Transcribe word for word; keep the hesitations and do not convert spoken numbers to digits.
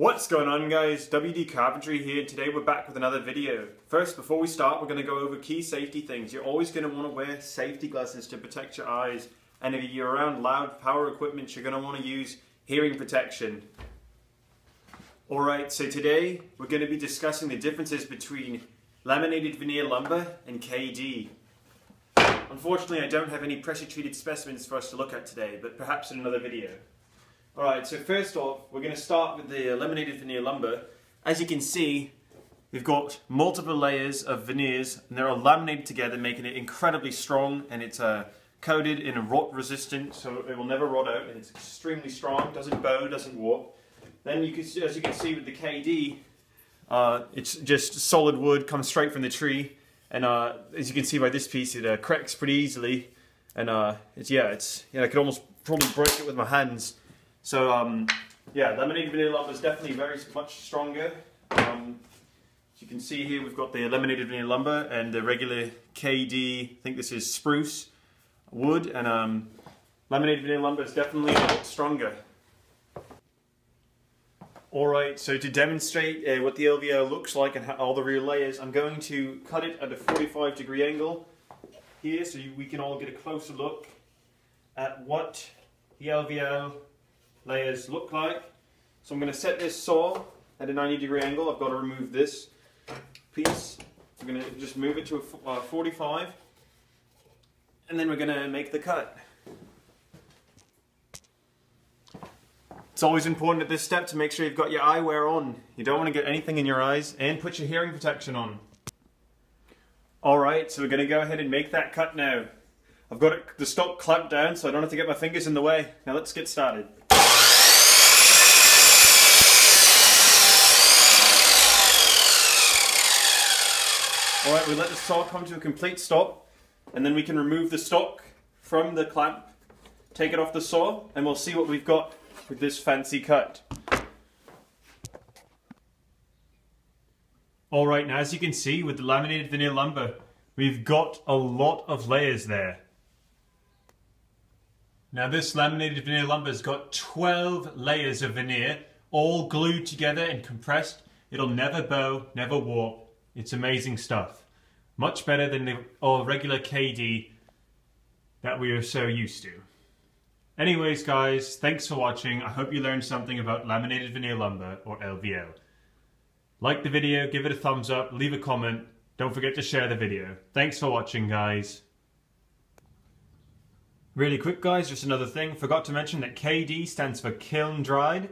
What's going on, guys? W D Carpentry here, and today we're back with another video. First, before we start, we're going to go over key safety things. You're always going to want to wear safety glasses to protect your eyes, and if you're around loud power equipment, you're going to want to use hearing protection. Alright, so today we're going to be discussing the differences between laminated veneer lumber and K D. Unfortunately, I don't have any pressure-treated specimens for us to look at today, but perhaps in another video. Alright, so first off, we're going to start with the laminated veneer lumber. As you can see, we've got multiple layers of veneers, and they're all laminated together, making it incredibly strong, and it's uh, coated in a rot resistant, so it will never rot out, and it's extremely strong, doesn't bow, doesn't warp. Then, you can, as you can see with the K D, uh, it's just solid wood, comes straight from the tree, and uh, as you can see by this piece, it uh, cracks pretty easily, and uh, it's, yeah, it's, you know, I could almost probably break it with my hands. So um, yeah, laminated veneer lumber is definitely very much stronger. Um, as you can see here, we've got the laminated veneer lumber and the regular K D, I think this is spruce wood, and um, laminated veneer lumber is definitely a lot stronger. Alright, so to demonstrate uh, what the L V L looks like and all the real layers, I'm going to cut it at a forty-five degree angle here so you, we can all get a closer look at what the L V L layers look like. So I'm going to set this saw at a ninety degree angle. I've got to remove this piece. I'm going to just move it to a uh, forty-five, and then we're going to make the cut. It's always important at this step to make sure you've got your eyewear on. You don't want to get anything in your eyes, and put your hearing protection on. Alright, so we're going to go ahead and make that cut now. I've got it, the stock clamped down, so I don't have to get my fingers in the way. Now let's get started. Alright, we let the saw come to a complete stop, and then we can remove the stock from the clamp, take it off the saw, and we'll see what we've got with this fancy cut. Alright, now as you can see with the laminated veneer lumber, we've got a lot of layers there. Now this laminated veneer lumber's got twelve layers of veneer, all glued together and compressed. It'll never bow, never warp. It's amazing stuff. Much better than the or regular K D that we are so used to. Anyways, guys, thanks for watching. I hope you learned something about laminated veneer lumber, or L V L. Like the video, give it a thumbs up, leave a comment. Don't forget to share the video. Thanks for watching, guys. Really quick, guys, just another thing. Forgot to mention that K D stands for kiln dried.